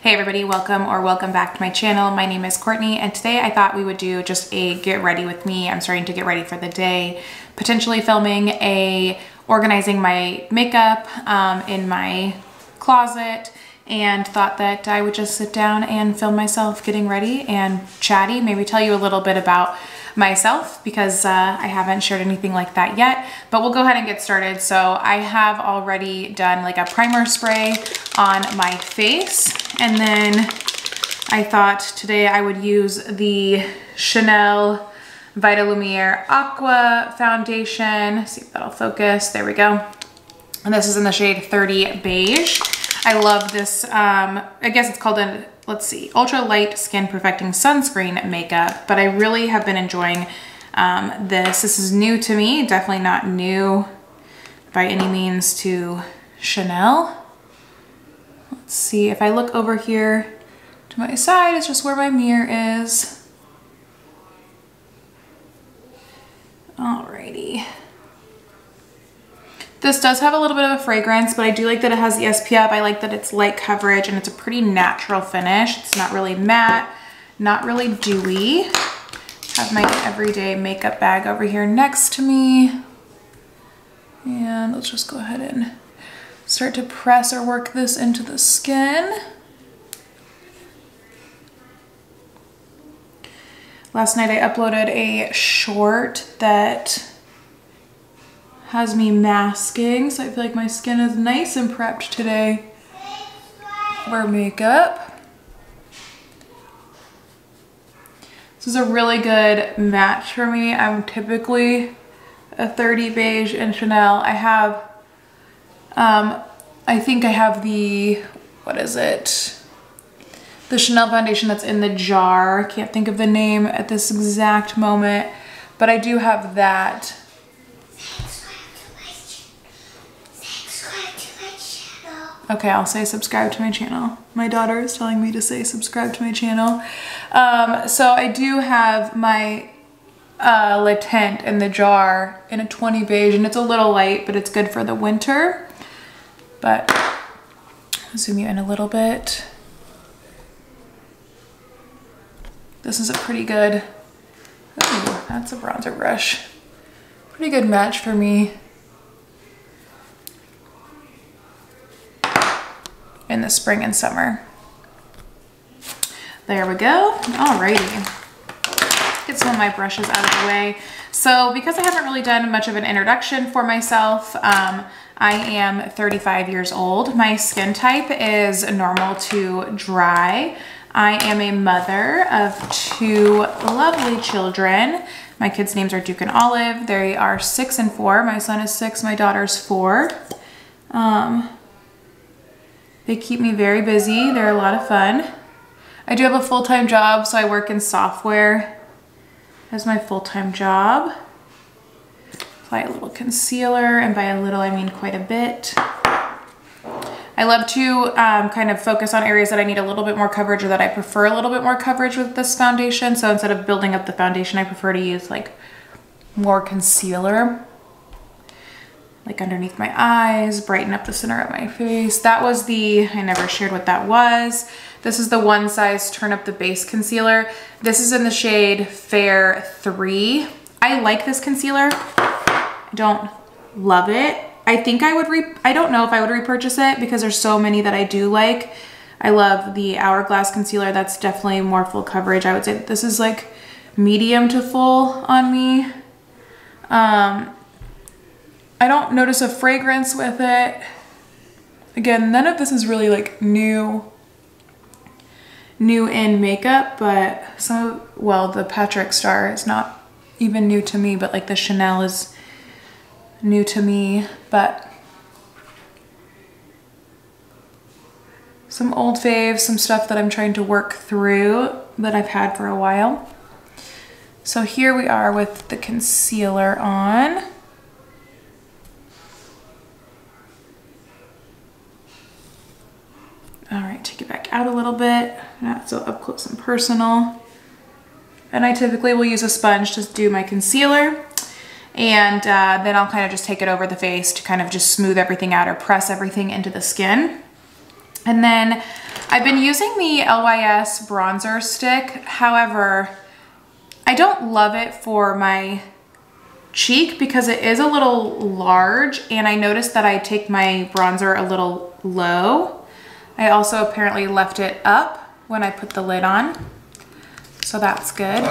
Hey everybody, welcome or welcome back to my channel. My name is Courtney and today I thought we would do just a get ready with me. I'm starting to get ready for the day, potentially filming organizing my makeup in my closet, and thought that I would just sit down and film myself getting ready and chatty, maybe tell you a little bit about myself because I haven't shared anything like that yet, but we'll go ahead and get started. So I have already done like a primer spray on my face, and then I thought today I would use the Chanel Vita Lumiere Aqua foundation. Let's see if that'll focus. There we go. And this is in the shade 30 beige. I love this. I guess it's called an, let's see, ultra light skin perfecting sunscreen makeup, but I really have been enjoying this. This is new to me, definitely not new by any means to Chanel. Let's see if I look over here to my side, it's just where my mirror is. Alrighty. This does have a little bit of a fragrance, but I do like that it has the SPF. I like that it's light coverage and it's a pretty natural finish. It's not really matte, not really dewy. Have my everyday makeup bag over here next to me. And let's just go ahead and start to press or work this into the skin. Last night I uploaded a short that has me masking, so I feel like my skin is nice and prepped today for makeup. This is a really good match for me. I'm typically a 30 beige in Chanel. I have I think I have the, what is it? The Chanel foundation that's in the jar. Can't think of the name at this exact moment, but I do have that. Subscribe to my channel. Okay, I'll say subscribe to my channel. My daughter is telling me to say subscribe to my channel. So I do have my Le Tint in the jar in a 20 beige, and it's a little light, but it's good for the winter. But I'll zoom you in a little bit. This is a pretty good, oh, that's a bronzer brush. Pretty good match for me. In the spring and summer. There we go. Alrighty. Get some of my brushes out of the way. So because I haven't really done much of an introduction for myself, I am 35 years old. My skin type is normal to dry. I am a mother of two lovely children. My kids' names are Duke and Olive. They are 6 and 4. My son is 6, my daughter's 4. They keep me very busy. They're a lot of fun. I do have a full-time job, so I work in software. That's my full-time job. Apply a little concealer, and by a little I mean quite a bit. I love to kind of focus on areas that I need a little bit more coverage, or that I prefer a little bit more coverage with this foundation. So instead of building up the foundation, I prefer to use like more concealer, like underneath my eyes, brighten up the center of my face. That was the, I never shared what that was. This is the One/Size Turn Up the Base Concealer. This is in the shade Fair 3. I like this concealer. I don't love it. I think I would, I don't know if I would repurchase it because there's so many that I do like. I love the Hourglass concealer. That's definitely more full coverage. I would say this is like medium to full on me. I don't notice a fragrance with it. Again, none of this is really like new in makeup, but some of, well, the Patrick Star is not even new to me, but like the Chanel is new to me, but some old faves, some stuff that I'm trying to work through that I've had for a while. So here we are with the concealer on. All right, take it back out a little bit, not so up close and personal. And I typically will use a sponge to do my concealer, and then I'll kind of just take it over the face to kind of just smooth everything out or press everything into the skin. And then I've been using the LYS bronzer stick. However, I don't love it for my cheek because it is a little large, and I noticed that I take my bronzer a little low. I also apparently left it up when I put the lid on, so that's good.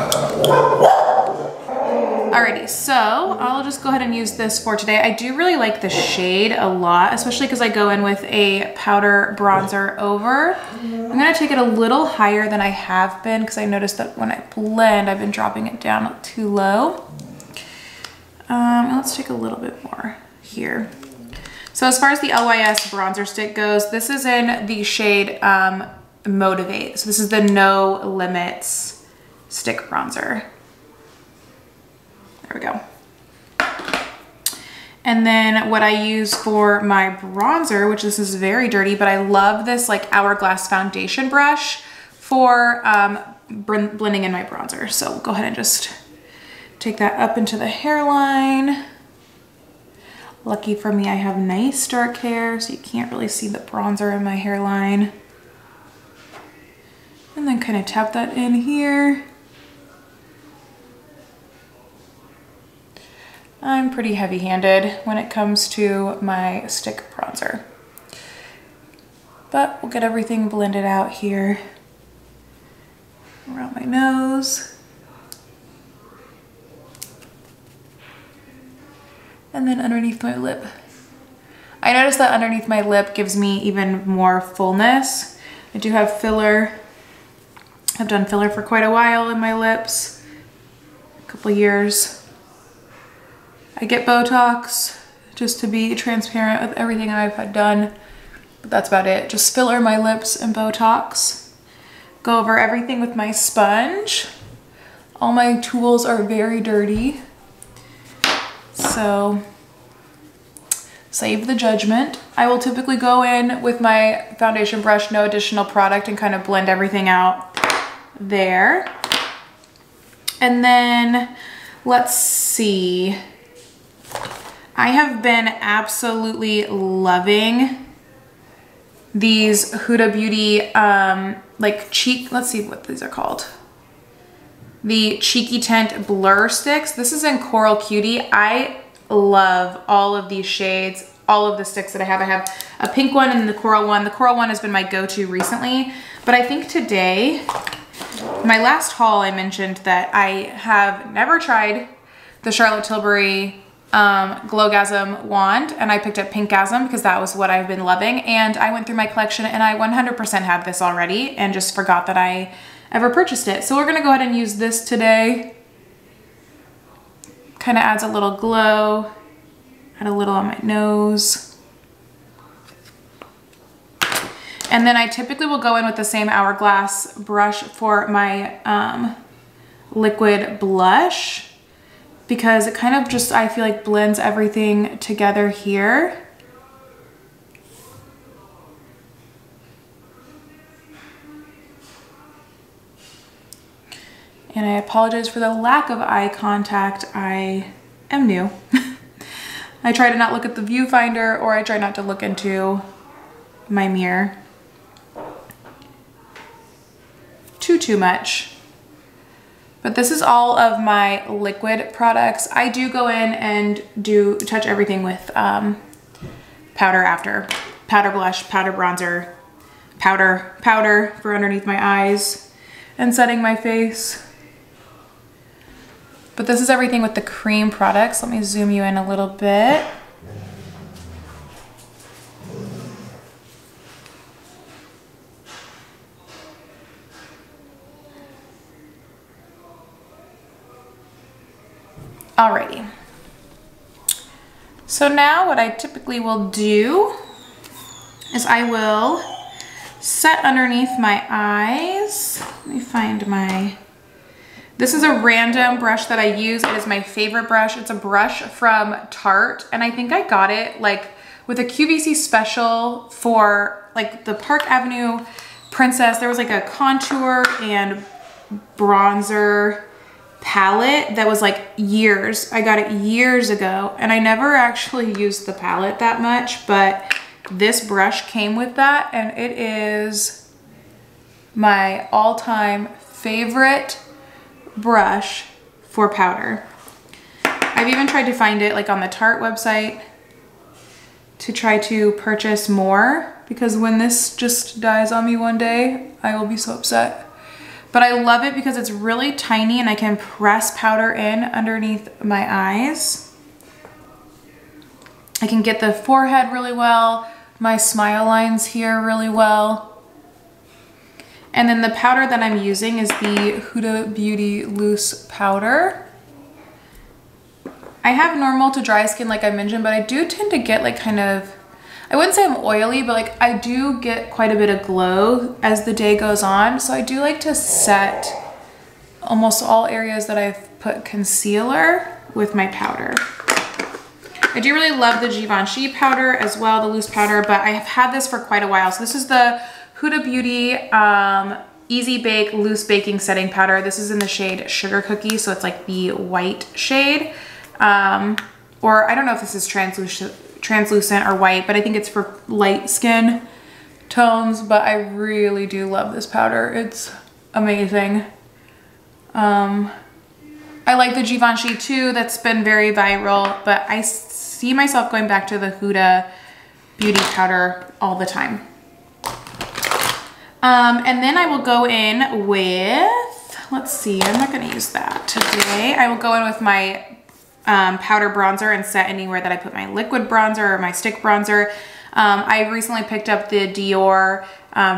Alrighty, so I'll just go ahead and use this for today. I do really like the shade a lot, especially because I go in with a powder bronzer over. I'm gonna take it a little higher than I have been because I noticed that when I blend, I've been dropping it down too low. Let's take a little bit more here. So as far as the LYS bronzer stick goes, this is in the shade Motivate. So this is the No Limits stick bronzer. There we go. And then what I use for my bronzer, which this is very dirty, but I love this like Hourglass foundation brush for blending in my bronzer. So we'll go ahead and just take that up into the hairline. Lucky for me, I have nice dark hair, so you can't really see the bronzer in my hairline. And then kind of tap that in here. I'm pretty heavy-handed when it comes to my stick bronzer. But we'll get everything blended out here around my nose. And then underneath my lip. I noticed that underneath my lip gives me even more fullness. I do have filler. I've done filler for quite a while in my lips, a couple years. I get Botox just to be transparent with everything I've had done, but that's about it. Just filler my lips and Botox. Go over everything with my sponge. All my tools are very dirty, so save the judgment. I will typically go in with my foundation brush, no additional product, and kind of blend everything out there. And then let's see. I have been absolutely loving these Huda Beauty like cheek, let's see what these are called. The Cheeky Tint Blur sticks. This is in Coral Cutie. I love all of these shades, all of the sticks that I have. I have a pink one and the coral one. The coral one has been my go-to recently, but I think today, my last haul, I mentioned that I have never tried the Charlotte Tilbury Glowgasm wand, and I picked up Pinkgasm because that was what I've been loving, and I went through my collection and I 100% have this already and just forgot that I ever purchased it. So we're gonna go ahead and use this today. Kind of adds a little glow, add a little on my nose. And then I typically will go in with the same Hourglass brush for my liquid blush, because it kind of just, I feel like, blends everything together here. And I apologize for the lack of eye contact. I am new. I try to not look at the viewfinder, or I try not to look into my mirror too much. But this is all of my liquid products. I do go in and do touch everything with powder after. Powder blush, powder bronzer, powder for underneath my eyes and setting my face. But this is everything with the cream products. Let me zoom you in a little bit. Alrighty, so now what I typically will do is I will set underneath my eyes. Let me find my, this is a random brush that I use. It is my favorite brush. It's a brush from Tarte, and I think I got it like with a QVC special for like the Park Avenue Princess. There was like a contour and bronzer palette that was like years. I got it years ago, and I never actually used the palette that much, but This brush came with that, and it is my all-time favorite brush for powder. I've even tried to find it like on the Tarte website to try to purchase more, because when this just dies on me one day, I will be so upset. But I love it because it's really tiny and I can press powder in underneath my eyes. I can get the forehead really well, my smile lines here really well. And then the powder that I'm using is the Huda Beauty Loose Powder. I have normal to dry skin like I mentioned, but I do tend to get like kind of, I wouldn't say I'm oily, but like I do get quite a bit of glow as the day goes on. So I do like to set almost all areas that I've put concealer with my powder. I do really love the Givenchy powder as well, the loose powder, but I have had this for quite a while. So this is the Huda Beauty Easy Bake Loose Baking Setting Powder. This is in the shade Sugar Cookie, so it's like the white shade. Or I don't know if this is translucent or white, but I think it's for light skin tones, but I really do love this powder. It's amazing. I like the Givenchy too. That's been very viral, but I see myself going back to the Huda Beauty powder all the time. And then I will go in with, let's see, I'm not gonna use that today. I will go in with my powder bronzer and set anywhere that I put my liquid bronzer or my stick bronzer. I recently picked up the Dior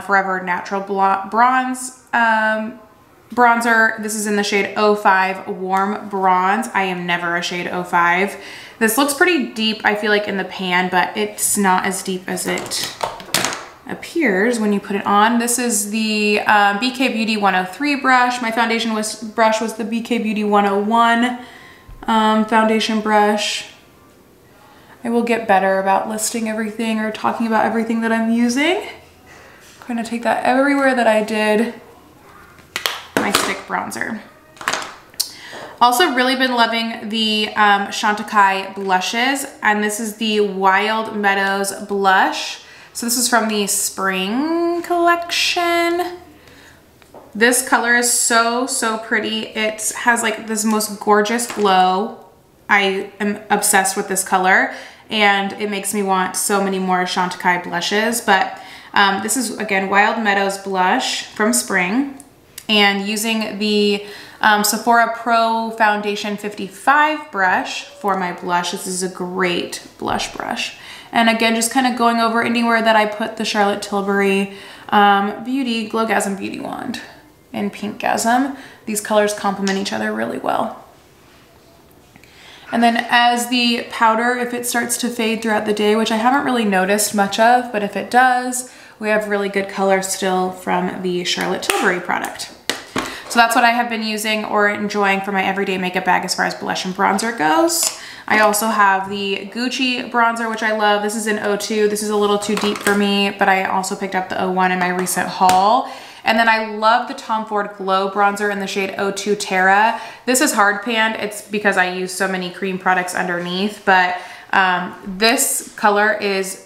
Forever Natural Bronze bronzer. This is in the shade 05 Warm Bronze. I am never a shade 05. This looks pretty deep, I feel like, in the pan, but it's not as deep as it appears when you put it on. This is the BK Beauty 103 brush. My foundation brush was the BK Beauty 101. Foundation brush. I will get better about listing everything or talking about everything that I'm using. I'm going to take that everywhere that I did my stick bronzer. Also really been loving the Chantecaille blushes, and this is the Wild Meadows blush. So this is from the spring collection. This color is so, so pretty. It has like this most gorgeous glow. I am obsessed with this color, and it makes me want so many more Chantecaille blushes. But this is, again, Wild Meadows blush from spring, and using the Sephora Pro Foundation 55 brush for my blush. This is a great blush brush. And again, just kind of going over anywhere that I put the Charlotte Tilbury Beauty, Glowgasm Beauty Wand and Pinkgasm. These colors complement each other really well. And then as the powder, if it starts to fade throughout the day, which I haven't really noticed much of, but if it does, we have really good color still from the Charlotte Tilbury product. So that's what I have been using or enjoying for my everyday makeup bag as far as blush and bronzer goes. I also have the Gucci bronzer, which I love. This is in 02. This is a little too deep for me, but I also picked up the 01 in my recent haul. And then I love the Tom Ford Glow bronzer in the shade 02 Terra. This is hard panned. It's because I use so many cream products underneath, but this color is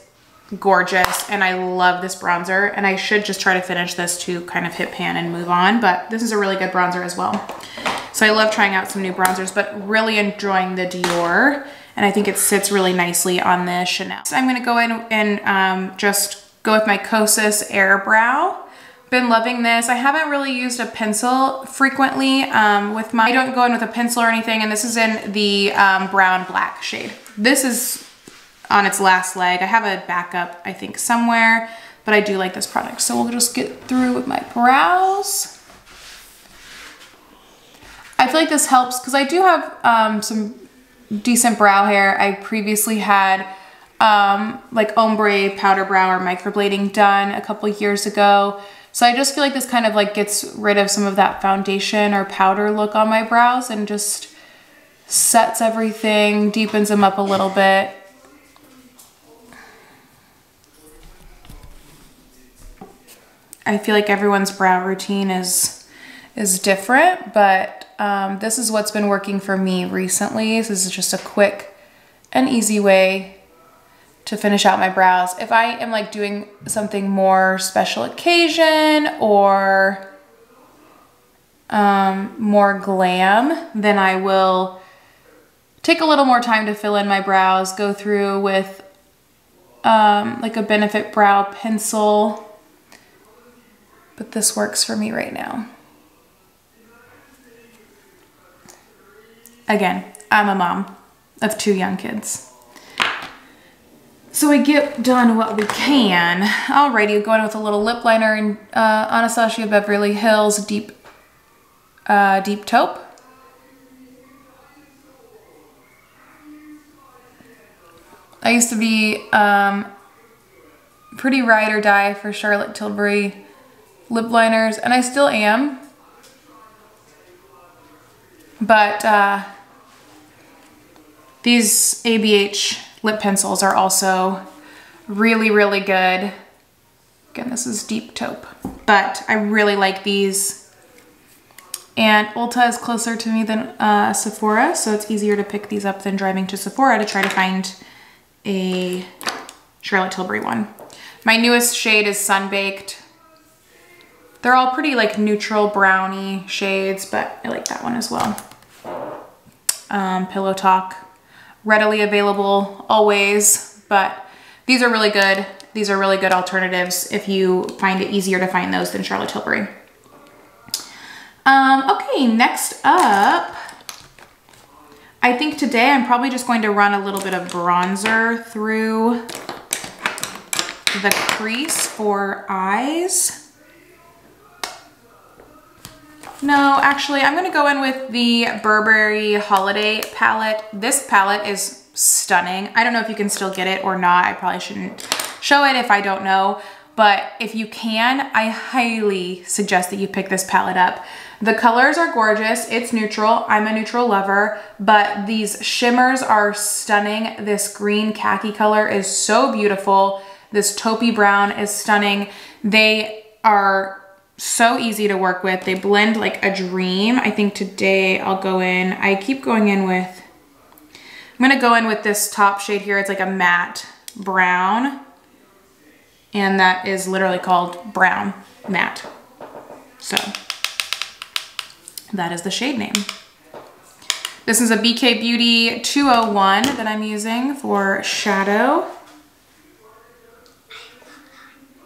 gorgeous, and I love this bronzer, and I should just try to finish this to kind of hit pan and move on, but this is a really good bronzer as well. So I love trying out some new bronzers, but really enjoying the Dior, and I think it sits really nicely on the Chanel. So I'm going to go in and just go with my Kosas Air Brow. Been loving this. I haven't really used a pencil frequently with my, I don't go in with a pencil or anything, and this is in the brown black shade. This is on its last leg. I have a backup, I think, somewhere, but I do like this product. So we'll just get through with my brows. I feel like this helps because I do have some decent brow hair. I previously had like ombre powder brow or microblading done a couple years ago. So I just feel like this kind of like gets rid of some of that foundation or powder look on my brows and just sets everything, deepens them up a little bit. I feel like everyone's brow routine is different, but this is what's been working for me recently. This is just a quick and easy way to finish out my brows. If I am like doing something more special occasion or more glam, then I will take a little more time to fill in my brows, go through with like a Benefit brow pencil. But this works for me right now. Again, I'm a mom of 2 young kids. So we get done what we can. Alrighty, going with a little lip liner in Anastasia Beverly Hills Deep Taupe. I used to be pretty ride or die for Charlotte Tilbury lip liners, and I still am. But these ABH lip pencils are also really, really good. Again, this is Deep Taupe, but I really like these. And Ulta is closer to me than Sephora, so it's easier to pick these up than driving to Sephora to try to find a Charlotte Tilbury one. My newest shade is Sunbaked. They're all pretty like neutral browny shades, but I like that one as well. Pillow Talk. Readily available always, but these are really good. These are really good alternatives if you find it easier to find those than Charlotte Tilbury. Okay, next up, I think today I'm probably just going to run a little bit of bronzer through the crease for eyes. No, actually, I'm gonna go in with the Burberry Holiday palette. This palette is stunning. I don't know if you can still get it or not. I probably shouldn't show it if I don't know, but if you can, I highly suggest that you pick this palette up. The colors are gorgeous. It's neutral. I'm a neutral lover, but these shimmers are stunning. This green khaki color is so beautiful. This taupey brown is stunning. They are so easy to work with. They blend like a dream. I think today I'll go in, I'm gonna go in with this top shade here. It's like a matte brown, and that is literally called brown matte. So that is the shade name. This is a BK Beauty 201 that I'm using for shadow.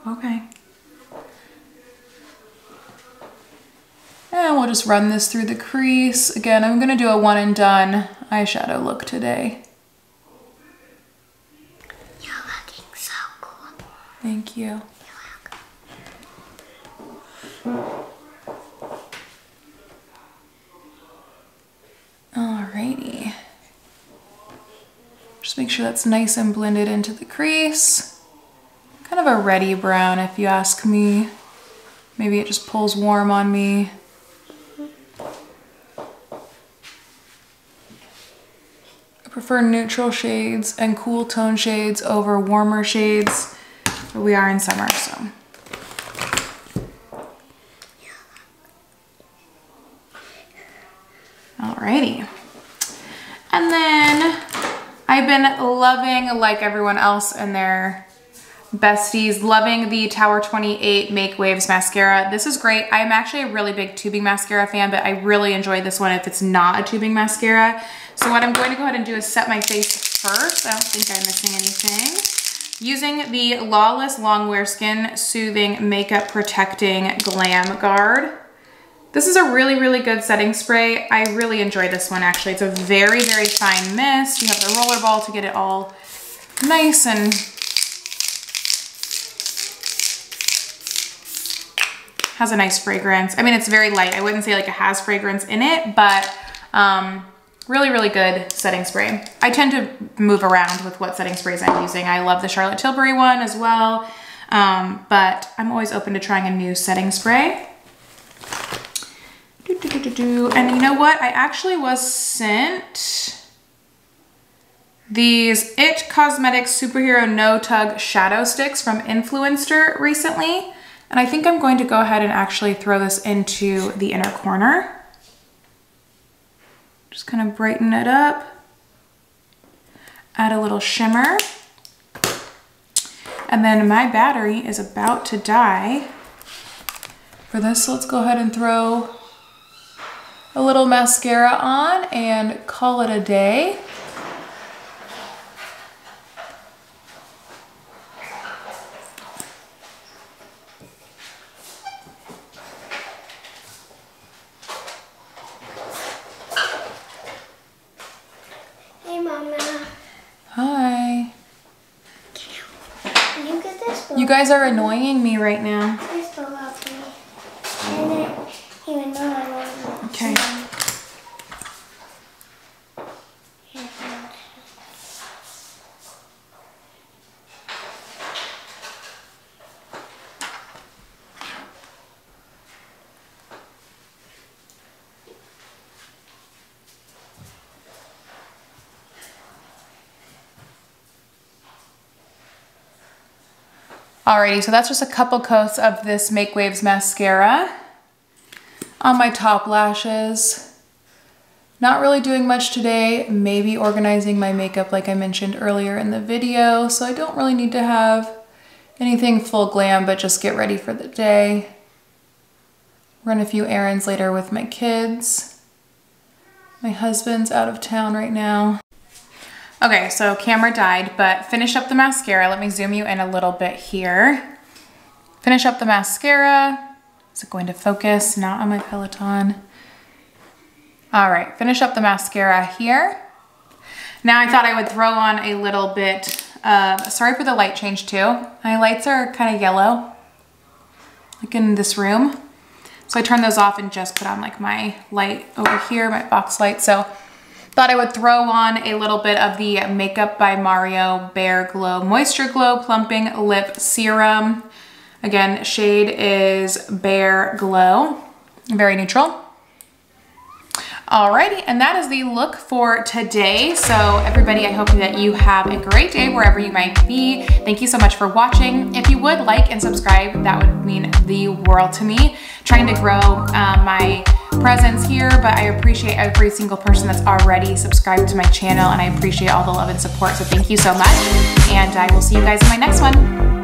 Okay. And we'll just run this through the crease. Again, I'm gonna do a one and done eyeshadow look today. You're looking so cool. Thank you. You're welcome. Alrighty. Just make sure that's nice and blended into the crease. Kind of a reddy brown, if you ask me. Maybe it just pulls warm on me. Prefer neutral shades and cool tone shades over warmer shades, but we are in summer, so. Alrighty. And then I've been loving, like everyone else and their besties, loving the Tower 28 Make Waves mascara. This is great. I'm actually a really big tubing mascara fan, but I really enjoy this one if it's not a tubing mascara. So what I'm going to go ahead and do is set my face first. I don't think I'm missing anything. Using the Lawless Longwear Skin Soothing Makeup Protecting Glam Guard. This is a really, really good setting spray. I really enjoy this one, actually. It's a very, very fine mist. You have the roller ball to get it all nice and has a nice fragrance. I mean, it's very light. I wouldn't say like it has fragrance in it, but really, really good setting spray. I tend to move around with what setting sprays I'm using. I love the Charlotte Tilbury one as well, but I'm always open to trying a new setting spray. And you know what? I actually was sent these IT Cosmetics Superhero No Tug Shadow Sticks from Influenster recently, and I think I'm going to go ahead and actually throw this into the inner corner. Just kind of brighten it up, add a little shimmer. And then my battery is about to die. For this, let's go ahead and throw a little mascara on and call it a day. You guys are annoying me right now. You still love me. And then, even though I love you. Okay. Alrighty, so that's just a couple coats of this Make Waves mascara on my top lashes. Not really doing much today, maybe organizing my makeup like I mentioned earlier in the video, so I don't really need to have anything full glam, but just get ready for the day. Run a few errands later with my kids. My husband's out of town right now. Okay, so camera died, but finish up the mascara. Let me zoom you in a little bit here. Finish up the mascara. Is it going to focus? Not on my Peloton. All right, finish up the mascara here. Now I thought I would throw on a little bit of, sorry for the light change too. My lights are kind of yellow, like in this room. So I turned those off and just put on like my light over here, my box light. So thought I would throw on a little bit of the Makeup by Mario Bare Glow Moisture Glow Plumping Lip Serum. Again, shade is Bare Glow, very neutral. Alrighty, and that is the look for today. So everybody, I hope that you have a great day wherever you might be. Thank you so much for watching. If you would like and subscribe, that would mean the world to me. Trying to grow my presence here, but I appreciate every single person that's already subscribed to my channel, and I appreciate all the love and support, so thank you so much, and I will see you guys in my next one.